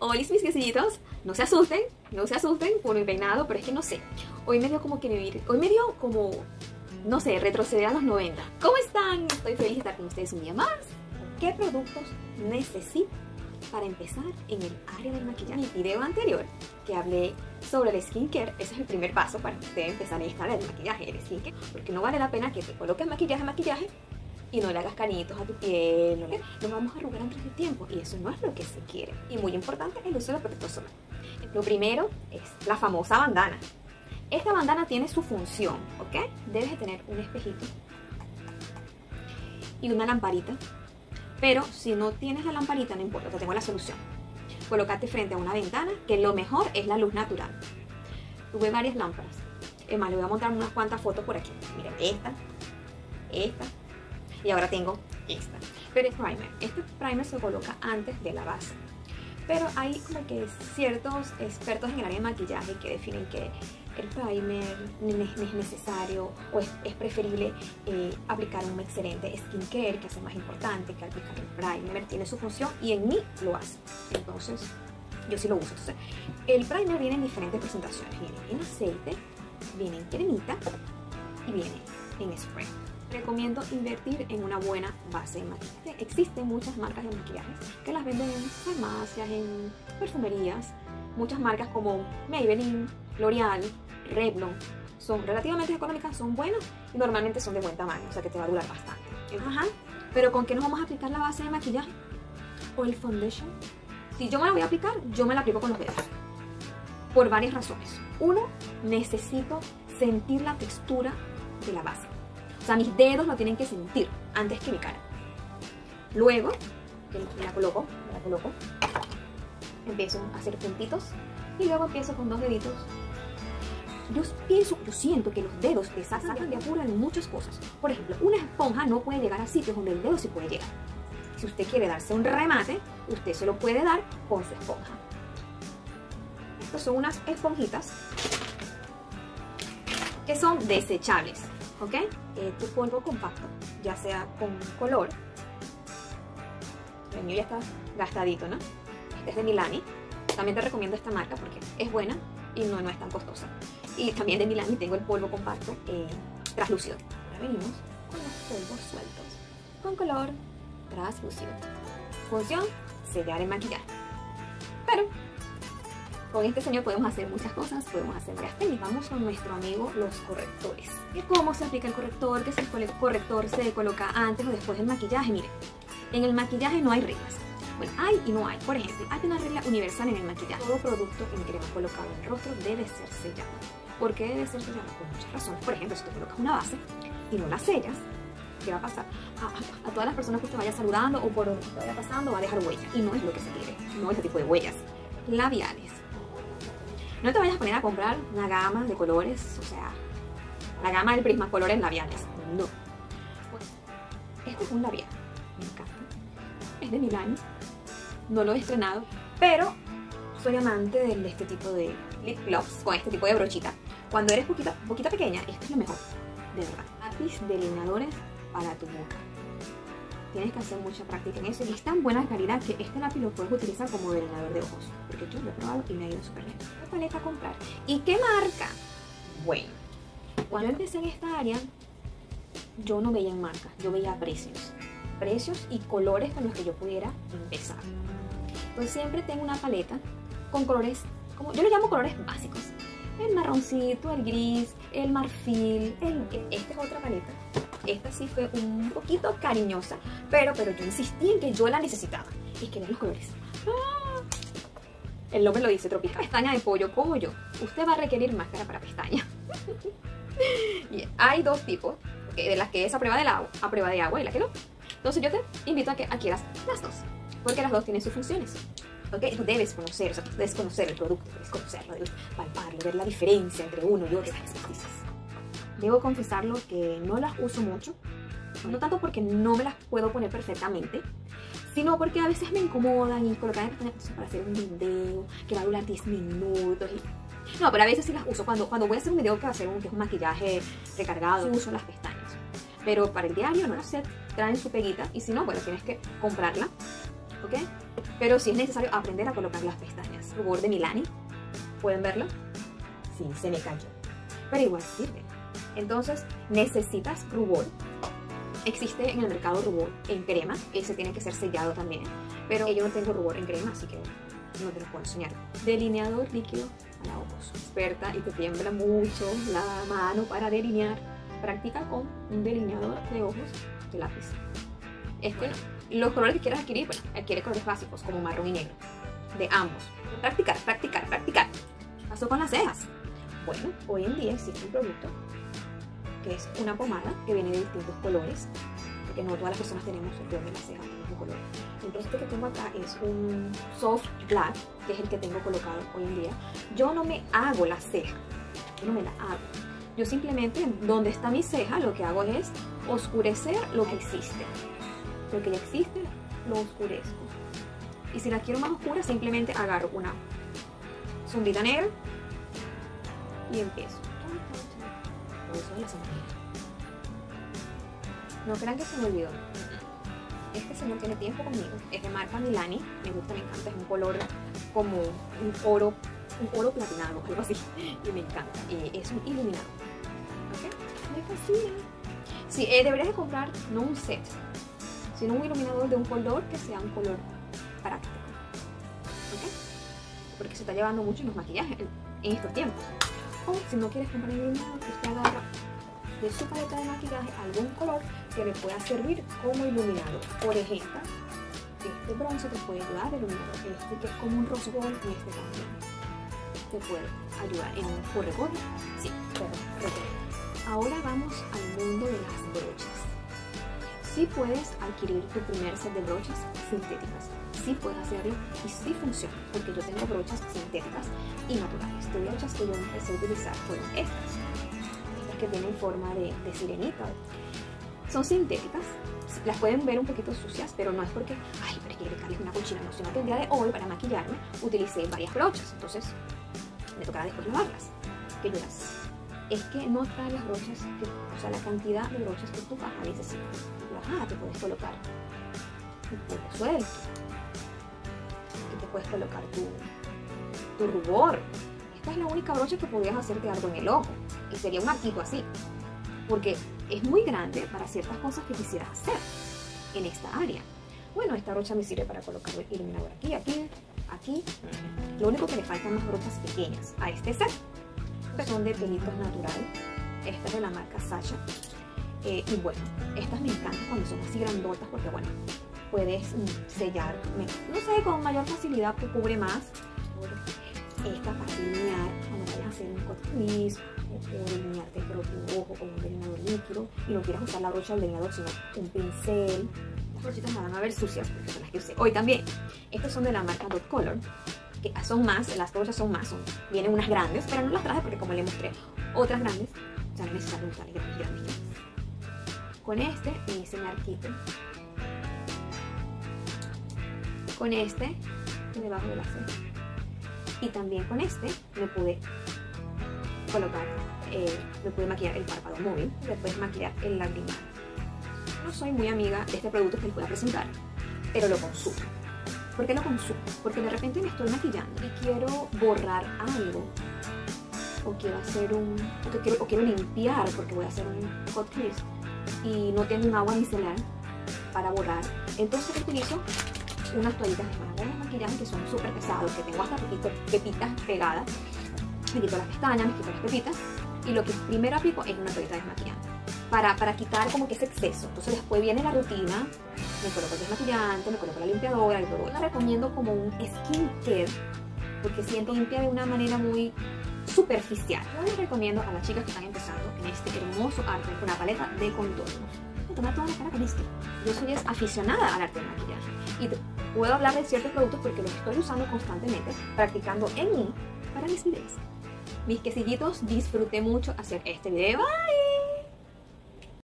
Hola mis quesillitos, no se asusten por mi peinado, pero es que no sé, hoy me dio como, no sé, retroceder a los 90. ¿Cómo están? Estoy feliz de estar con ustedes un día más. ¿Qué productos necesito para empezar en el área del maquillaje? En el video anterior que hablé sobre el skincare, ese es el primer paso para que ustedes empiezan a instalar el maquillaje, el skincare, porque no vale la pena que te coloques maquillaje y no le hagas cariñitos a tu piel, nos vamos a arrugar antes del tiempo y eso no es lo que se quiere. Y muy importante el uso de protector solar. Lo primero es la famosa bandana. Esta bandana tiene su función, ¿ok? Debes de tener un espejito y una lamparita, pero si no tienes la lamparita no importa, te tengo la solución. Colócate frente a una ventana, que lo mejor es la luz natural. Tuve varias lámparas, además le voy a montar unas cuantas fotos por aquí. Miren, esta. Y ahora tengo esta, pero es primer. Este primer se coloca antes de la base. Pero hay como que ciertos expertos en el área de maquillaje que definen que el primer no es necesario o es preferible aplicar un excelente skincare, que hace más importante que aplicar el primer. Tiene su función y en mí lo hace. Entonces, yo sí lo uso. Entonces, el primer viene en diferentes presentaciones. Viene en aceite, viene en cremita y viene en spray. Recomiendo invertir en una buena base de maquillaje. Existen muchas marcas de maquillajes que las venden en farmacias, en perfumerías. Muchas marcas como Maybelline, L'Oreal, Revlon son relativamente económicas, son buenas y normalmente son de buen tamaño, o sea que te va a durar bastante. Ajá, pero ¿con qué nos vamos a aplicar la base de maquillaje? ¿O el foundation? Si yo me la voy a aplicar, yo me la aplico con los dedos. Por varias razones. Uno, necesito sentir la textura de la base. O sea, mis dedos lo tienen que sentir antes que mi cara. Luego, me la coloco, empiezo a hacer puntitos y luego empiezo con dos deditos. Yo siento que los dedos te sacan de apuro en muchas cosas. Por ejemplo, una esponja no puede llegar a sitios donde el dedo sí puede llegar. Si usted quiere darse un remate, usted se lo puede dar con su esponja. Estas son unas esponjitas que son desechables. ¿Ok? Tu polvo compacto, ya sea con color. El mío ya está gastadito, ¿no? Este es de Milani. También te recomiendo esta marca porque es buena y no es tan costosa. Y también de Milani tengo el polvo compacto translúcido. Ahora venimos con los polvos sueltos con color translúcido. Función, sellar el maquillaje. Pero con este señor podemos hacer muchas cosas, podemos hacer varias técnicas. Vamos con nuestro amigo los correctores. ¿Cómo se aplica el corrector? ¿Qué si el corrector se coloca antes o después del maquillaje? Miren, en el maquillaje no hay reglas. Bueno, hay y no hay. Por ejemplo, hay una regla universal en el maquillaje. Todo producto que me queremos colocar en el rostro debe ser sellado. ¿Por qué debe ser sellado? Por muchas razones. Por ejemplo, si tú colocas una base y no la sellas, ¿qué va a pasar? A todas las personas que te vaya saludando o por donde te vaya pasando va a dejar huella. Y no es lo que se quiere. No es ese tipo de huellas. Labiales. No te vayas a poner a comprar una gama de colores, o sea, la gama del Prismacolor en labiales. No. Este es un labial. Me encanta. Es de Milani. No lo he estrenado, pero soy amante de este tipo de lip gloss con este tipo de brochita. Cuando eres poquita pequeña, esto es lo mejor. De verdad. Lápiz delineadores para tu boca. Tienes que hacer mucha práctica en eso. Y es tan buena calidad que este lápiz lo puedes utilizar como delineador de ojos. Porque yo lo he probado y me ha ido súper bien. ¿Qué paleta comprar? ¿Y qué marca? Bueno, cuando empecé en esta área, yo no veía marcas, yo veía precios. Precios y colores con los que yo pudiera empezar. Entonces siempre tengo una paleta con colores, como yo le llamo colores básicos. El marroncito, el gris, el marfil, esta es otra paleta. Esta sí fue un poquito cariñosa, pero yo insistí en que yo la necesitaba. Y que vean los colores. ¡Ah! El nombre lo dice, tropical pestaña de pollo como yo. Usted va a requerir máscara para pestaña. Yeah. Hay dos tipos, de las que es a prueba de agua y la que no. Entonces yo te invito a que adquieras las dos, porque las dos tienen sus funciones. ¿Okay? Tú debes conocer, o sea, debes conocer el producto, debes conocerlo, debes palparlo, ver la diferencia entre uno y otro. Debo confesarlo que no las uso mucho, no tanto porque no me las puedo poner perfectamente, sino porque a veces me incomodan y colocar para hacer un video que va a durar 10 minutos. No, pero a veces sí las uso. Cuando voy a hacer un video que va a ser un maquillaje recargado, uso las pestañas. Pero para el diario no las sé, traen su peguita y si no, bueno, tienes que comprarla. ¿Ok? Pero sí es necesario aprender a colocar las pestañas. Rubor de Milani, ¿pueden verlo? Sí, se me cayó, pero igual sirve. Entonces, necesitas rubor. Existe en el mercado rubor en crema, ese tiene que ser sellado también, pero yo no tengo rubor en crema, así que no te lo puedo enseñar. Delineador líquido para ojos. Experta y te tiembla mucho la mano para delinear. Practica con un delineador de ojos de lápiz. Este no. Los colores que quieras adquirir, bueno, adquiere colores básicos como marrón y negro, de ambos. Practicar, practicar, practicar. ¿Qué pasó con las cejas? Bueno, hoy en día existe un producto que es una pomada que viene de distintos colores, porque no todas las personas tenemos el color de las cejas del mismo color. Entonces este que tengo acá es un soft black, que es el que tengo colocado hoy en día. Yo no me hago la ceja, yo no me la hago. Yo simplemente, donde está mi ceja, lo que hago es oscurecer lo que existe. Lo que ya existe, lo oscurezco. Y si la quiero más oscura, simplemente agarro una zumbita negra y empiezo. No crean que se me olvidó. Este señor tiene tiempo conmigo. Es de marca Milani. Me gusta, me encanta. Es un color como un oro platinado, algo así. Y me encanta. Es un iluminador. ¿Ok? Sí, deberías de comprar no un set, sino un iluminador de un color que sea un color práctico. ¿Ok? Porque se está llevando mucho en los maquillajes en estos tiempos. O si no quieres comprar ningún iluminador, usted agarra de su paleta de maquillaje algún color que le pueda servir como iluminador. Por ejemplo, este bronce te puede ayudar de iluminador. Este que es como un rose gold, y este también te puede ayudar en un corre-corre. Sí, corre-corre. Ahora vamos al mundo de las brochas. Sí puedes adquirir tu primer set de brochas sintéticas. Sí puedes hacerlo y sí funciona, porque yo tengo brochas sintéticas y naturales. Las brochas que yo empecé a utilizar fueron estas que tienen forma de sirenita. Son sintéticas, las pueden ver un poquito sucias, pero no es porque, ay, pero quiero dejarles una cochina, no, sino que el día de hoy para maquillarme utilicé varias brochas, entonces me tocará después lavarlas. Que yo las... Es que no trae las brochas, o sea, la cantidad de brochas que tú vas a necesitar. Ajá, te puedes colocar un poco suelto. Y te puedes colocar tu rubor. Esta es la única brocha que podías hacerte algo en el ojo. Y sería un arquito así. Porque es muy grande para ciertas cosas que quisieras hacer en esta área. Bueno, esta brocha me sirve para colocar el iluminador aquí, aquí, aquí. Lo único que le faltan más brochas pequeñas a este set. Son de pelitos natural. Esta es de la marca Sasha. Y bueno, estas me encantan cuando son así grandotas porque, bueno, puedes sellar, no sé, con mayor facilidad, que cubre más. Esta para delinear, cuando vayas a hacer un cut crease o delinearte el propio ojo con un delineador líquido y no quieras usar la brocha del delineador, sino un pincel. Las brochitas me van a ver sucias porque son las que usé hoy también. Estas son de la marca Dot Color. Que son más, las brochas son más, vienen unas grandes, pero no las traje porque como le mostré otras grandes, ya no necesitan usar las grandes. Con este me hice mi arquito. Con este, debajo de la ceja. Y también con este me pude colocar, me pude maquillar el párpado móvil, después maquillar el lagrimal. No soy muy amiga de este producto que les voy a presentar, pero lo consumo. ¿Por qué lo consumo? Porque de repente me estoy maquillando y quiero borrar algo, o quiero hacer o quiero limpiar porque voy a hacer un cut crease y no tengo un agua micelar para borrar. Entonces utilizo unas toallitas de mano de maquillaje que son súper pesados, que tengo hasta pepitas pegadas. Me quito las pestañas, me quito las pepitas y lo que primero aplico es una toallita desmaquillante para quitar como que ese exceso. Entonces después viene la rutina. Me coloco el desmaquillante, me coloco la limpiadora y todo. La recomiendo como un skincare porque siento limpia de una manera muy superficial. Yo les recomiendo a las chicas que están empezando en este hermoso arte con una paleta de contorno. Toma toda la cara con esto. Yo soy aficionada al arte de maquillaje y puedo hablar de ciertos productos porque los estoy usando constantemente, practicando en mí para mis videos. Mis quesillitos, disfruté mucho hacer este video. ¡Ay!